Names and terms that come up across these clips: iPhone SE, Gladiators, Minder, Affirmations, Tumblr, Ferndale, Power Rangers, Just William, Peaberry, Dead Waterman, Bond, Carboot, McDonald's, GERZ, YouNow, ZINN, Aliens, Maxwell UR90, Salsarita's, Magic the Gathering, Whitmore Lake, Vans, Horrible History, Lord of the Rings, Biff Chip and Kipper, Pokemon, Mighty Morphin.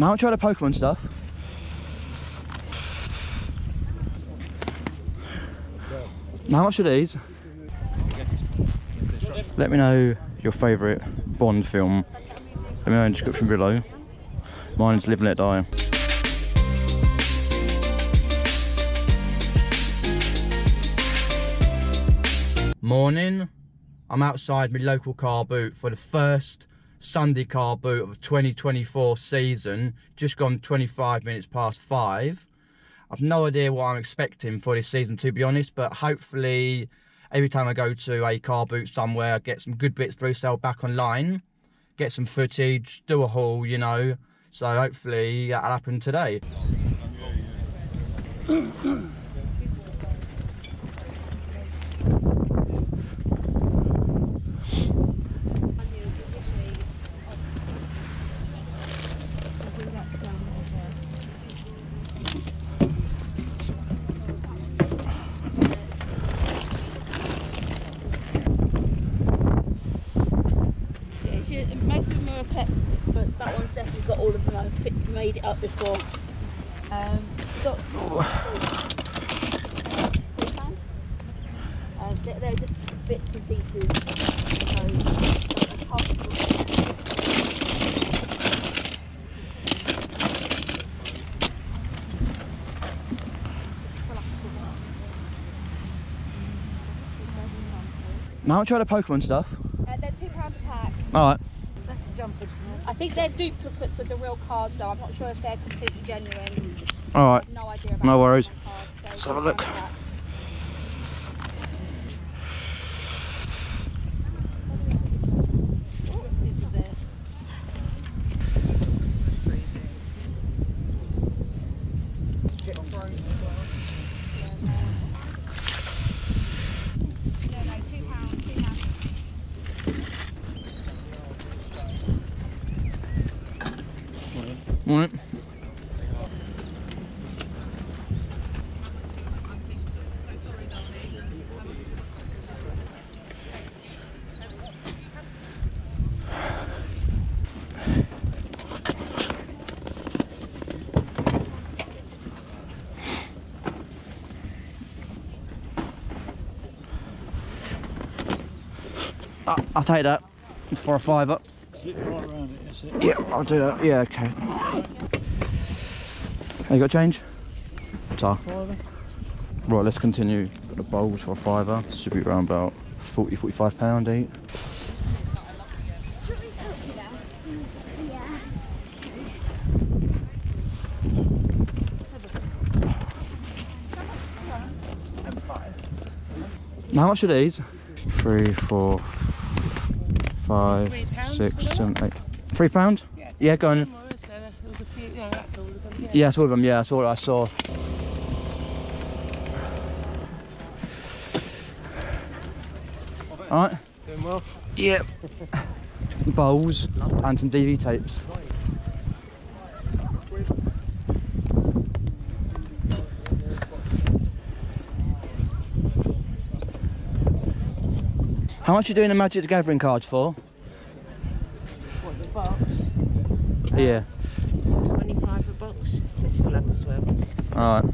Now I'll try the Pokemon stuff. How much are these? Let me know your favourite Bond film. Let me know in the description below. Mine's Live and Let Die. Morning. I'm outside my local car boot for the first Sunday car boot of the 2024 season. Just gone 25 minutes past 5. I've no idea what I'm expecting for this season, to be honest, but hopefully every time I go to a car boot somewhere, I get some good bits to resell back online, get some footage, do a haul, you know, so hopefully that'll happen today. Before. So, they're just bits and pieces. Now I'll try the Pokemon stuff. They're £2 a pack. Alright. I think they're duplicates of the real cards though. I'm not sure if they're completely genuine. Alright. No idea about. No worries. Cards, so let's have a look. I'll take that for a fiver. Sit right around it, that's it. Yeah, I'll do that. Yeah, okay. Have you got change? Ta. Right, let's continue. Got the bowls for a fiver. Should be around about £40–45 each. How much are these? 3, 4, 5, 6, 7, 8. £3? Yeah, go on. Yeah, that's all of them. Yeah, that's all I saw. Alright. Doing well? Yep. Bowls and some DV tapes. How much are you doing the Magic the Gathering cards for? What, the box? Yeah. 25 a box. It's full up as well. Alright.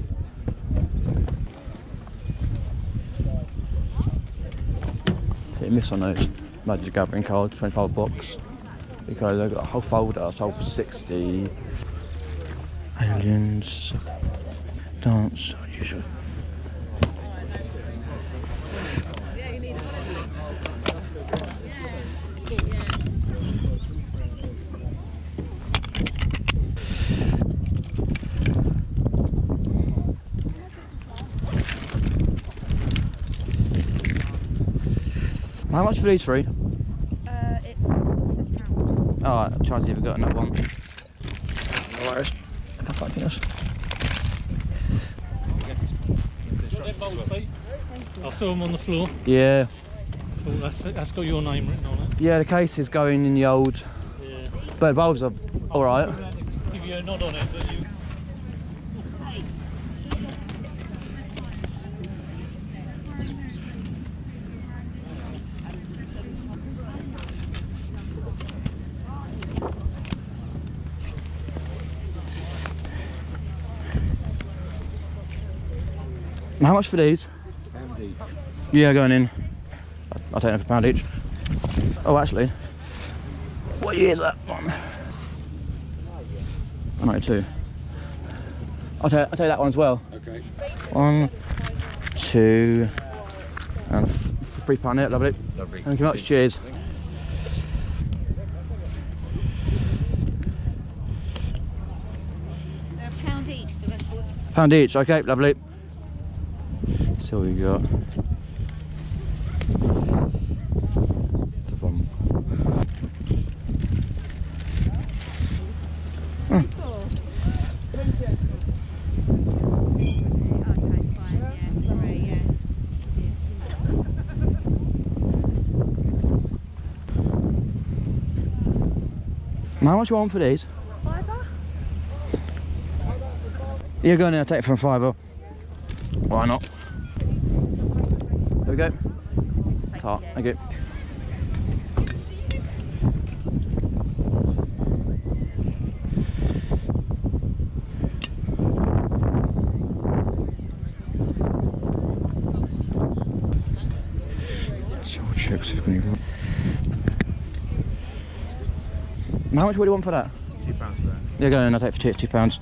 Hit and miss on those Magic the Gathering cards, 25 a box. Because I've got a whole folder, I sold for 60. Aliens. Dance, unusual. How much for these three? It's £7. Alright, I'm trying to see if I've got another one. No worries. I can't find anything else. I saw them on the floor. Yeah. Oh, that's got your name written on it. Yeah, the case is going in the old... Yeah. But the bulbs are alright. I'll give you a nod on it, but you... How much for these? Pound each. Yeah, going in. I'll take them for £1 each. Oh, actually. What year is that one? 92. I'll take that one as well. Okay. 1, 2, and £3 it. Lovely. Lovely. Thank you much. Cheers. £1 each, okay, lovely. So we got how much you want for these? You're going to take it from fibre. Why not? There we go. Tart. Thank you. How much would you want for that? £2 for that. You're going to take it for £2.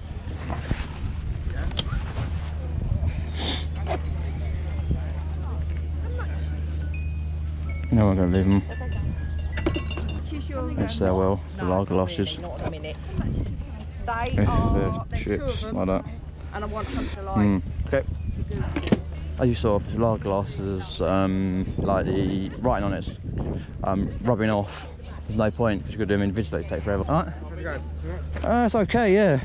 No, I'm going to leave them. Yes, they will. The lager glasses. Chips, like that. And I want something like okay. As you saw, the lager glasses, like the writing on it, rubbing off. There's no point because you've got to do them individually. Take forever. All right. It's okay, yeah.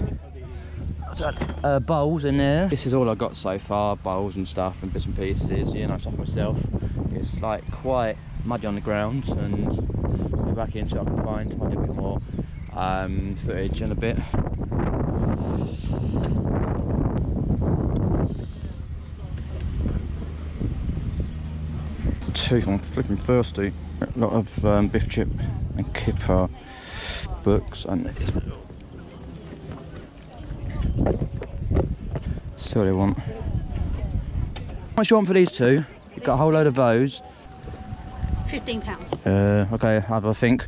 Bowls in there. This is all I've got so far. Bowls and stuff and bits and pieces. You know, stuff myself. It's like quite muddy on the ground, and I'll go back in so I can find a bit more footage in a bit. I'm flipping thirsty. A lot of Biff Chip and Kipper books, and see what they want. How much do you want for these two? You've got a whole load of those. £15. Okay, have a think.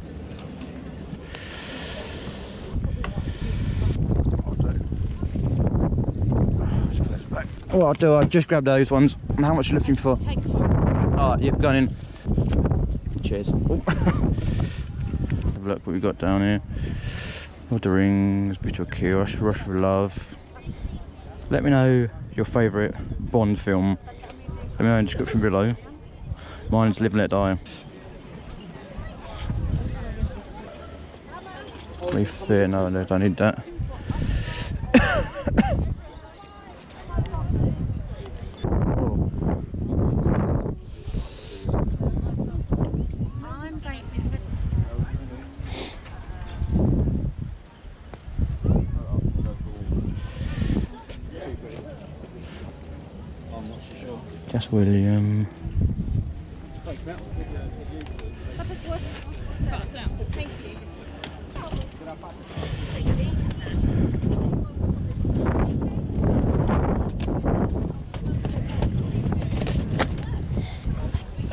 What I'll do, I'll just grab those ones. How much are you looking for? Take a photo. Alright, yep, going in. Cheers. Have a look what we've got down here. Lord of the Rings, Beautiful Kiosh, Rush for Love. Let me know your favourite Bond film. Let me know in the description below. Mine's Live and Let Die. Refit, no, I don't need that. Just William. Thank you.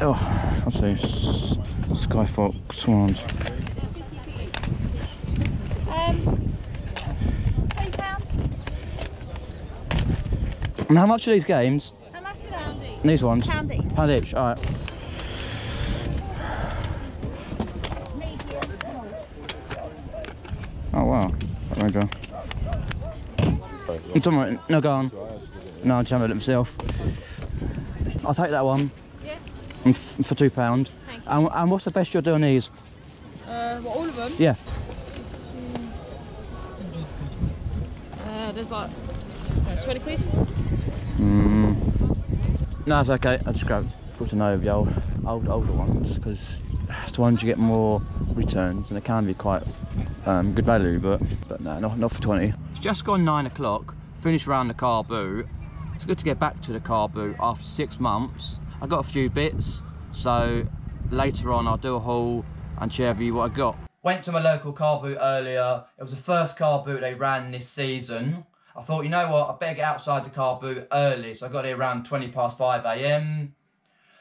Oh, I'll say Skyfox Swans. How much are these games? How much are they? These ones? Pound each. Pound each, alright. Oh wow, that go. It's alright, no, go on. No, I'll just have it myself. I'll take that one. Yeah. For £2. And what's the best you'll do on these? What, all of them? Yeah. There's like 20 quid. No, it's okay. I just got to know the older ones because it's the ones you get more returns and it can be quite good value, but no, not for 20. It's just gone 9 o'clock, finished round the car boot. It's good to get back to the car boot after 6 months. I got a few bits, so later on I'll do a haul and share with you what I got. Went to my local car boot earlier. It was the first car boot they ran this season. I thought, you know what, I better get outside the car boot early. So I got here around 5:20 AM.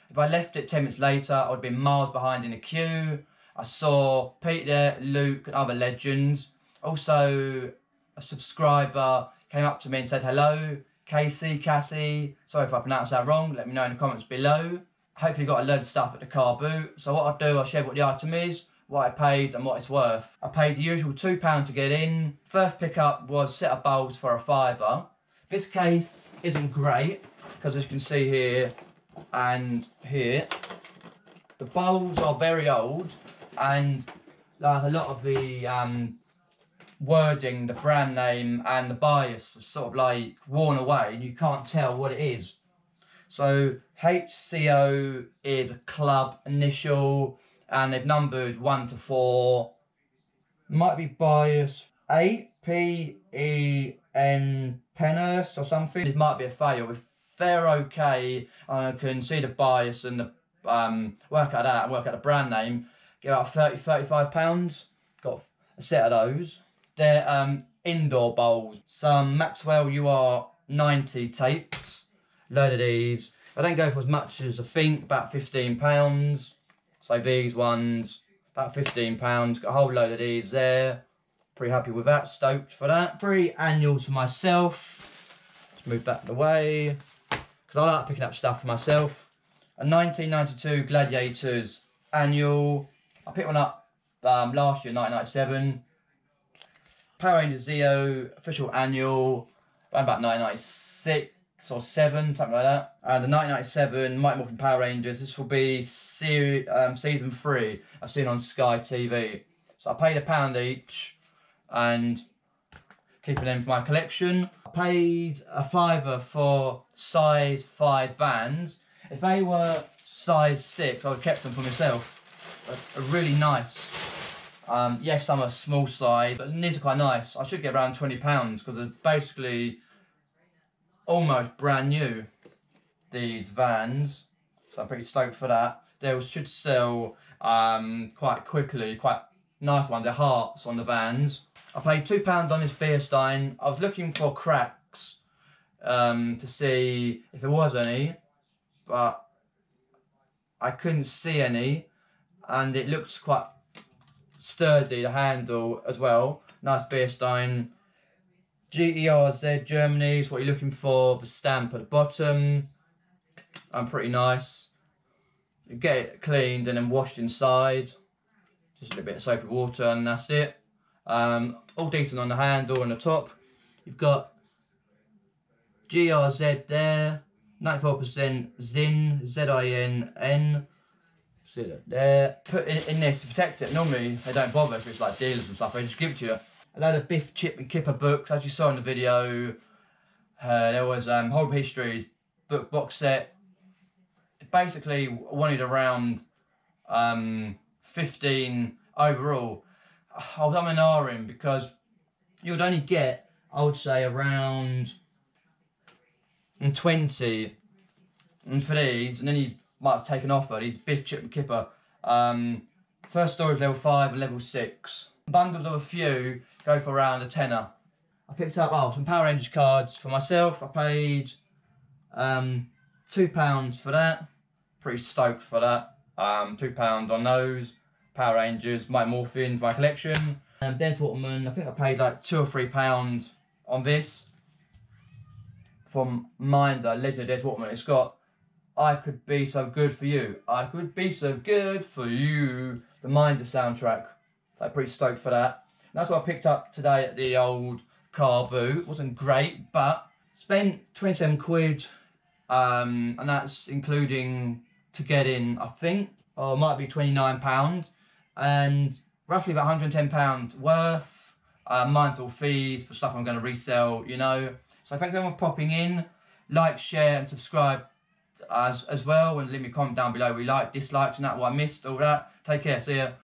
If I left it 10 minutes later, I would have been miles behind in the queue. I saw Peter, Luke and other legends. Also, a subscriber came up to me and said hello. Casey, Cassie, sorry if I pronounced that wrong. Let me know in the comments below. Hopefully you got a load of stuff at the car boot. So what I do, I share what the item is, what I paid and what it's worth. I paid the usual £2 to get in. First pickup was a set of bowls for a £5. This case isn't great, because as you can see here and here, the bowls are very old, and like a lot of the wording, the brand name and the bias is sort of like worn away and you can't tell what it is. So HCO is a club initial and they've numbered 1 to 4. Might be bias 8, P-E-N Pennis or something. This might be a fail. If they're okay, I can see the bias and the work out that and work out the brand name. Get about £30, £35. Got a set of those. They're indoor bowls. Some Maxwell UR90 tapes. Load of these. I don't go for as much as I think, about £15. So these ones, about £15. Got a whole load of these there. Pretty happy with that, stoked for that. 3 annuals for myself. Let's move back the way, because I like picking up stuff for myself. A 1992 Gladiators annual. I picked one up last year, 1997. Power Rangers Zeo official annual, around about 1996 or 7, something like that. And the 1997 Mighty Morphin Power Rangers. This will be season 3. I've seen on Sky TV. So I paid £1 each, and keeping them for my collection. I paid a £5 for size 5 Vans. If they were size 6, I would have kept them for myself. A really nice. Yes, I'm a small size, but these are quite nice. I should get around £20 because they're basically almost brand new, these Vans. So I'm pretty stoked for that. They should sell quite quickly, quite nice one. They're hearts on the Vans. I paid £2 on this beer stein. I was looking for cracks to see if there was any, but I couldn't see any, and it looked quite sturdy, the handle as well. Nice beer stein. GERZ Germany is what you're looking for. The stamp at the bottom. Pretty nice. You get it cleaned and then washed inside. Just a bit of soap and water and that's it. All decent on the handle and the top. You've got GRZ there. 94% ZINN, Z-I-N-N. See that there. Put it in this to protect it. Normally they don't bother if it's like dealers and stuff, they just give it to you. A load of Biff Chip and Kipper books, as you saw in the video. There was Horrible History book box set. Basically wanted around 15 overall. I was umming and ahhing because you would only get, I would say, around 20 for these, and then you might have taken off these Biff, Chip and Kipper. First storage level 5 and level 6. Bundles of a few go for around a £10. I picked up some Power Rangers cards for myself. I paid £2 for that. Pretty stoked for that. £2 on those. Power Rangers, Mighty Morphin for my collection. Dead Waterman, I think I paid like £2 or £3 on this. From Minder, Legend of Dead Waterman. It's got I Could Be So Good For You. I Could Be So Good For You. The Minder soundtrack. So pretty stoked for that. And that's what I picked up today at the old car boot. Wasn't great, but spent 27 quid. And that's including to get in, I think. Or it might be £29. And roughly about £110 worth. Mindful fees for stuff I'm going to resell, you know. So thanks everyone for popping in. Like, share and subscribe as well, and leave me a comment down below what you liked, disliked and that, what I missed, all that. Take care, see ya.